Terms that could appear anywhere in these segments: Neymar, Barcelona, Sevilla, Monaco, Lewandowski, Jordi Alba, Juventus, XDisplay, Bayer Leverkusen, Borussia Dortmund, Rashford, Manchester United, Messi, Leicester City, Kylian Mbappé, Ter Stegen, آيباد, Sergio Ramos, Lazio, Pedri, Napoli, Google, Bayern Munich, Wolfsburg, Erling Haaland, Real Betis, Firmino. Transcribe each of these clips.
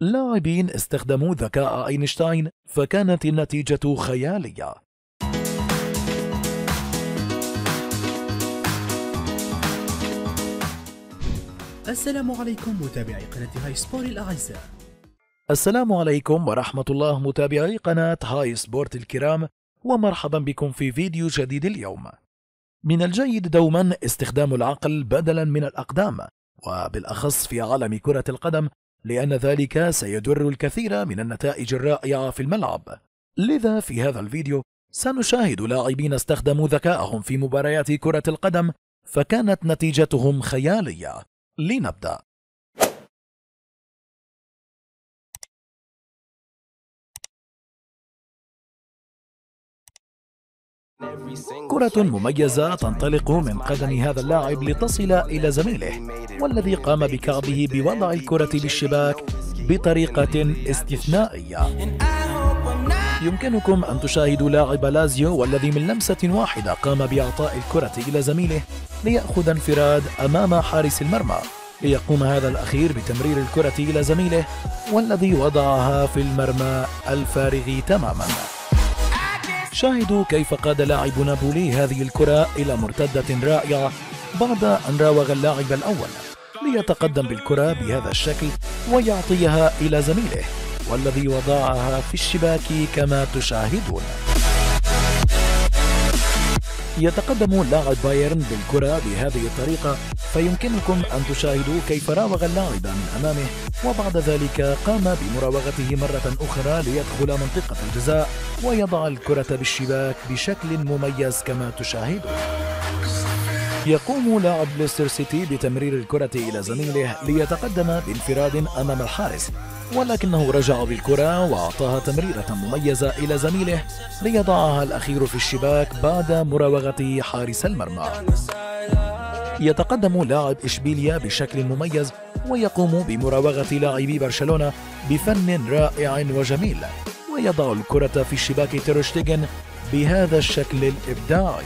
لاعبين استخدموا ذكاء أينشتاين، فكانت النتيجة خيالية. السلام عليكم متابعي قناة هاي سبورت الأعزاء. السلام عليكم ورحمة الله متابعي قناة هاي سبورت الكرام، ومرحبا بكم في فيديو جديد اليوم. من الجيد دوما استخدام العقل بدلا من الأقدام، وبالأخص في عالم كرة القدم، لأن ذلك سيدر الكثير من النتائج الرائعة في الملعب. لذا في هذا الفيديو سنشاهد لاعبين استخدموا ذكاءهم في مباريات كرة القدم فكانت نتيجتهم خيالية. لنبدأ. كرة مميزة تنطلق من قدم هذا اللاعب لتصل إلى زميله، والذي قام بكعبه بوضع الكرة بالشباك بطريقة استثنائية. يمكنكم أن تشاهدوا لاعب لازيو، والذي من لمسة واحدة قام بإعطاء الكرة إلى زميله ليأخذ انفراد أمام حارس المرمى، ليقوم هذا الأخير بتمرير الكرة إلى زميله، والذي وضعها في المرمى الفارغ تماماً. شاهدوا كيف قاد لاعب نابولي هذه الكرة إلى مرتدة رائعة بعد أن راوغ اللاعب الأول ليتقدم بالكرة بهذا الشكل ويعطيها إلى زميله، والذي وضعها في الشباك كما تشاهدون. يتقدم لاعب بايرن بالكرة بهذه الطريقة، فيمكنكم أن تشاهدوا كيف راوغ اللاعب من أمامه، وبعد ذلك قام بمراوغته مرة أخرى ليدخل منطقة الجزاء ويضع الكرة بالشباك بشكل مميز كما تشاهدون. يقوم لاعب ليستر سيتي بتمرير الكرة إلى زميله ليتقدم بانفراد أمام الحارس، ولكنه رجع بالكرة وأعطاها تمريرة مميزة إلى زميله ليضعها الأخير في الشباك بعد مراوغة حارس المرمى. يتقدم لاعب إشبيليا بشكل مميز ويقوم بمراوغة لاعبي برشلونة بفن رائع وجميل، ويضع الكرة في شباك تير شتيغن بهذا الشكل الإبداعي.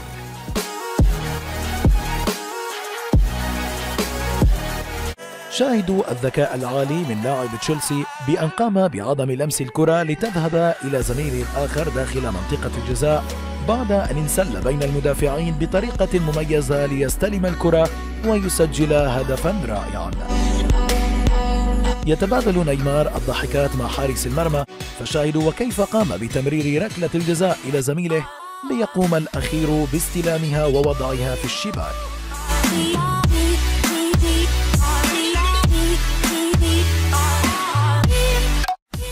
شاهدوا الذكاء العالي من لاعب تشيلسي بأن قام بعدم لمس الكرة لتذهب إلى زميله الآخر داخل منطقة الجزاء، بعد أن انسل بين المدافعين بطريقة مميزة ليستلم الكرة ويسجل هدفاً رائعاً. يتبادل نيمار الضحكات مع حارس المرمى، فشاهدوا وكيف قام بتمرير ركلة الجزاء إلى زميله ليقوم الأخير باستلامها ووضعها في الشباك.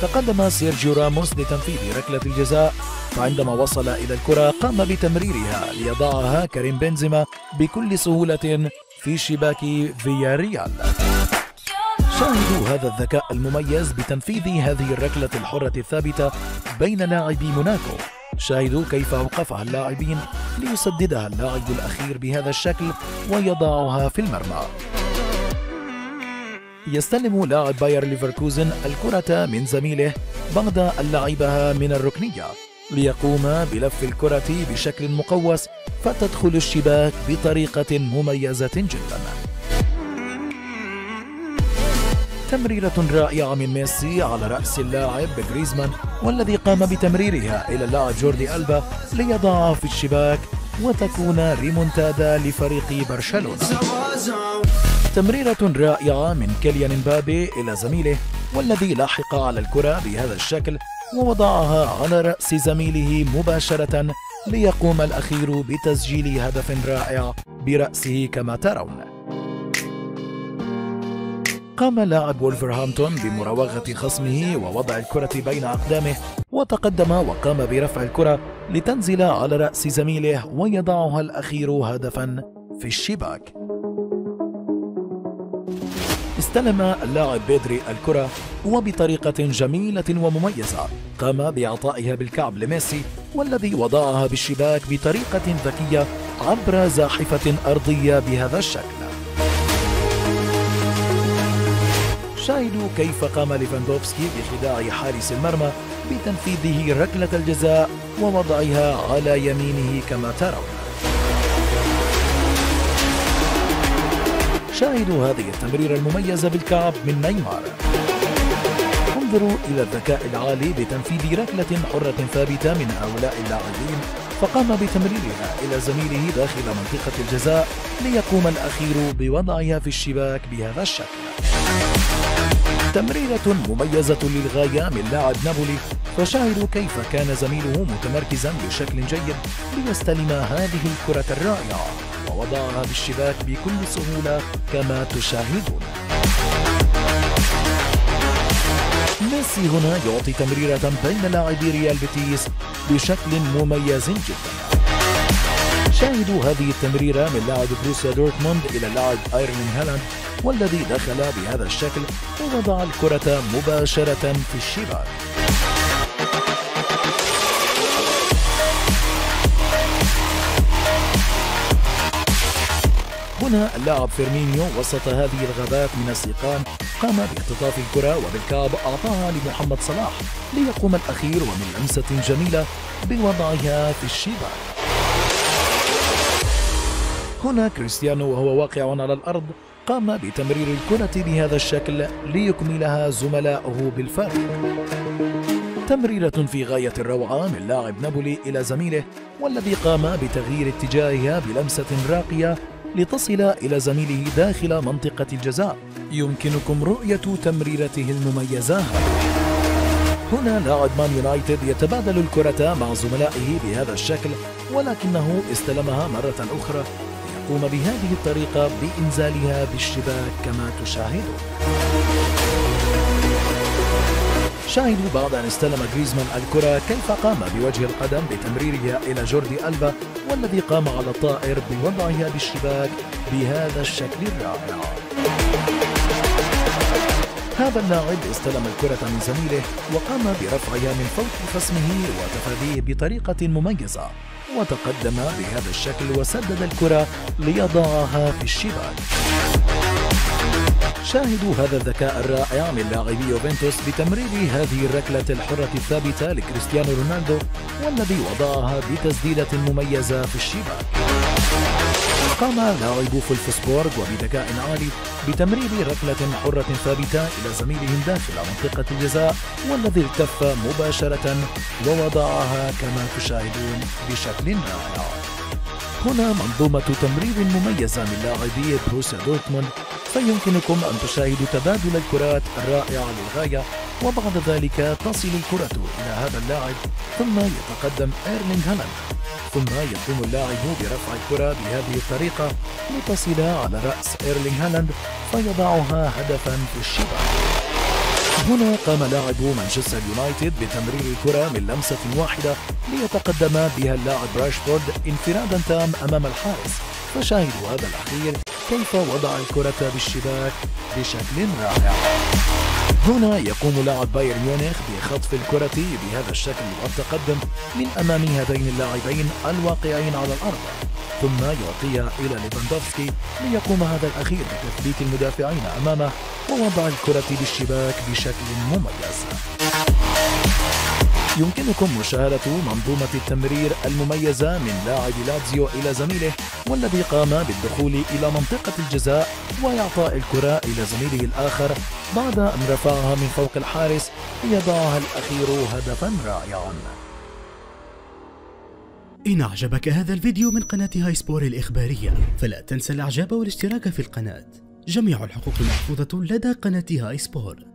تقدم سيرجيو راموس لتنفيذ ركلة الجزاء، فعندما وصل إلى الكرة قام بتمريرها ليضعها كريم بنزيما بكل سهولة في شباك فياريال. شاهدوا هذا الذكاء المميز بتنفيذ هذه الركلة الحرة الثابتة بين لاعبي موناكو، شاهدوا كيف أوقفها اللاعبين ليسددها اللاعب الأخير بهذا الشكل ويضعها في المرمى. يستلم لاعب باير ليفركوزن الكرة من زميله بعد أن لعبها من الركنية، ليقوم بلف الكرة بشكل مقوس فتدخل الشباك بطريقة مميزة جدا. تمريرة رائعة من ميسي على رأس اللاعب غريزمان، والذي قام بتمريرها إلى اللاعب جوردي ألبا ليضعها في الشباك وتكون ريمونتادا لفريق برشلونة. تمريرة رائعة من كيليان مبابي إلى زميله، والذي لاحق على الكرة بهذا الشكل ووضعها على رأس زميله مباشرة ليقوم الأخير بتسجيل هدف رائع برأسه كما ترون. قام لاعب وولفرهامبتون بمراوغة خصمه ووضع الكرة بين أقدامه، وتقدم وقام برفع الكرة لتنزل على رأس زميله ويضعها الأخير هدفا في الشباك. استلم اللاعب بيدري الكرة وبطريقة جميلة ومميزة قام بإعطائها بالكعب لميسي، والذي وضعها بالشباك بطريقة ذكية عبر زاحفة أرضية بهذا الشكل. شاهدوا كيف قام ليفاندوفسكي بخداع حارس المرمى بتنفيذه ركلة الجزاء ووضعها على يمينه كما ترون. شاهدوا هذه التمريرة المميزة بالكعب من نيمار، يبادروا إلى الذكاء العالي لتنفيذ ركلة حرة ثابتة من هؤلاء اللاعبين، فقام بتمريرها إلى زميله داخل منطقة الجزاء ليقوم الأخير بوضعها في الشباك بهذا الشكل. تمريرة مميزة للغاية من لاعب نابولي، فشاهدوا كيف كان زميله متمركزا بشكل جيد ليستلم هذه الكرة الرائعة ووضعها بالشباك بكل سهولة كما تشاهدون. ميسي هنا يعطي تمريرة بين لاعبي ريال بيتيس بشكل مميز جدا. شاهدوا هذه التمريرة من لاعب بروسيا دورتموند إلى اللاعب أيرلينغ هالاند، والذي دخل بهذا الشكل ووضع الكرة مباشرة في الشباك. هنا اللاعب فيرمينيو وسط هذه الغابات من السيقان قام باختطاف الكرة وبالكعب أعطاها لمحمد صلاح ليقوم الأخير ومن لمسة جميلة بوضعها في الشباك. هنا كريستيانو وهو واقع على الأرض قام بتمرير الكرة بهذا الشكل ليكملها زملائه بالفرق. تمريرة في غاية الروعة من لاعب نابولي إلى زميله، والذي قام بتغيير اتجاهها بلمسة راقية لتصل إلى زميله داخل منطقة الجزاء. يمكنكم رؤية تمريرته المميزة. هنا لاعب مان يونايتد يتبادل الكرة مع زملائه بهذا الشكل، ولكنه استلمها مرة أخرى ليقوم بهذه الطريقة بإنزالها بالشباك كما تشاهدون. شاهدوا بعد أن استلم غريزمان الكرة كيف قام بوجه القدم بتمريرها إلى جوردي ألبا، والذي قام على الطائر بوضعها بالشباك بهذا الشكل الرائع. هذا اللاعب استلم الكرة من زميله وقام برفعها من فوق خصمه وتفاديه بطريقة مميزة، وتقدم بهذا الشكل وسدد الكرة ليضعها في الشباك. شاهدوا هذا الذكاء الرائع من لاعبي يوفنتوس بتمرير هذه الركلة الحرة الثابتة لكريستيانو رونالدو، والذي وضعها بتسديدة مميزة في الشباك. قام لاعبو فولفسبورغ وبذكاء عالي بتمرير ركلة حرة ثابتة إلى زميلهم داخل منطقة الجزاء، والذي التف مباشرة ووضعها كما تشاهدون بشكل رائع. هنا منظومة تمرير مميزة من لاعبي بروسيا دورتموند، فيمكنكم أن تشاهدوا تبادل الكرات الرائع للغاية، وبعد ذلك تصل الكرة إلى هذا اللاعب، ثم يتقدم إيرلينغ هالاند، ثم يقوم اللاعب برفع الكرة بهذه الطريقة لتصل على رأس إيرلينغ هالاند فيضعها هدفا في الشباك. هنا قام لاعب مانشستر يونايتد بتمرير الكرة من لمسة واحدة ليتقدم بها اللاعب راشفورد انفرادا تام أمام الحارس، فشاهدوا هذا الأخير كيف وضع الكرة بالشباك بشكل رائع. هنا يقوم لاعب بايرن ميونخ بخطف الكرة بهذا الشكل والتقدم من أمام هذين اللاعبين الواقعين على الأرض، ثم يعطيها إلى ليفاندوفسكي ليقوم هذا الأخير بتثبيت المدافعين أمامه ووضع الكرة بالشباك بشكل مميز. يمكنكم مشاهدة منظومة التمرير المميزة من لاعب لاتزيو إلى زميله، والذي قام بالدخول إلى منطقة الجزاء وإعطاء الكرة إلى زميله الآخر بعد أن رفعها من فوق الحارس ليضعها الأخير هدفا رائعا. إن أعجبك هذا الفيديو من قناة هاي سبورت الإخبارية، فلا تنسى الإعجاب والاشتراك في القناة. جميع الحقوق محفوظة لدى قناة هاي سبورت.